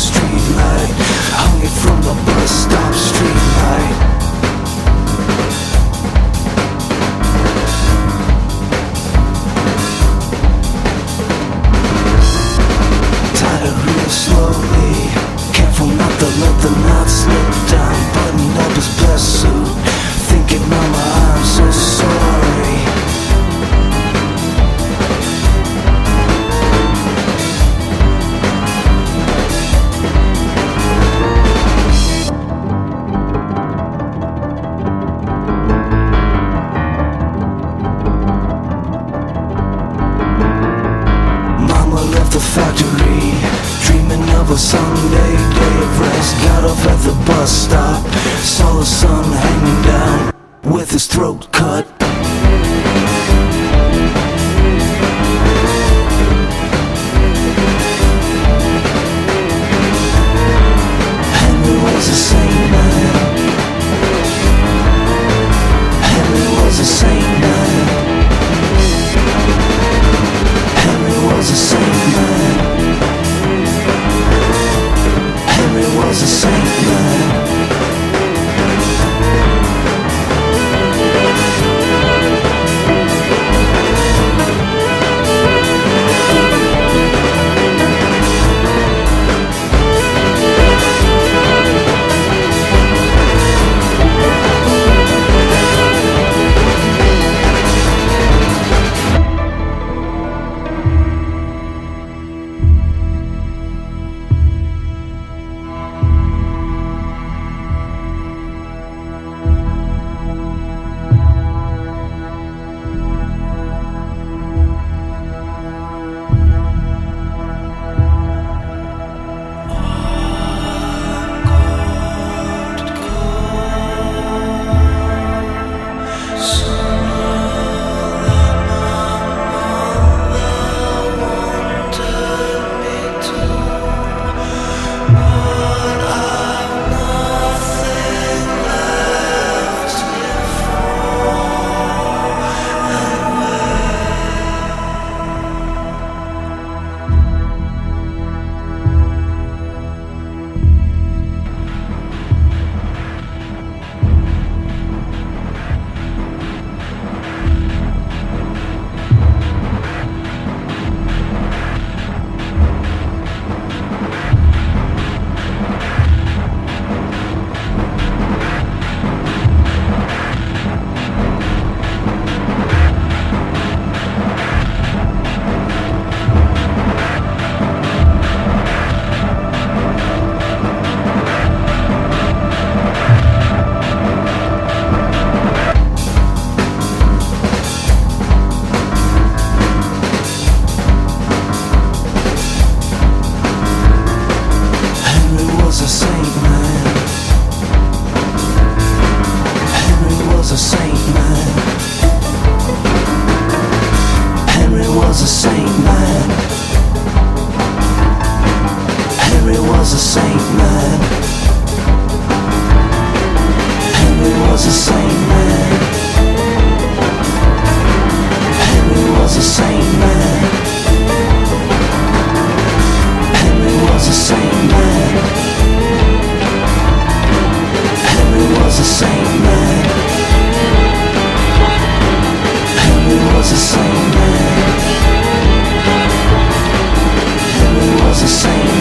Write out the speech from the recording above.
street light, hung it from the bus stop street light. Tied it real slowly, careful not to let the knot slip down. Buttoned up his best suit, thinking, Mama, I'm so sorry. Factory, dreaming of a Sunday day of rest. Got off at the bus stop, saw the sun hanging down with his throat cut. The same.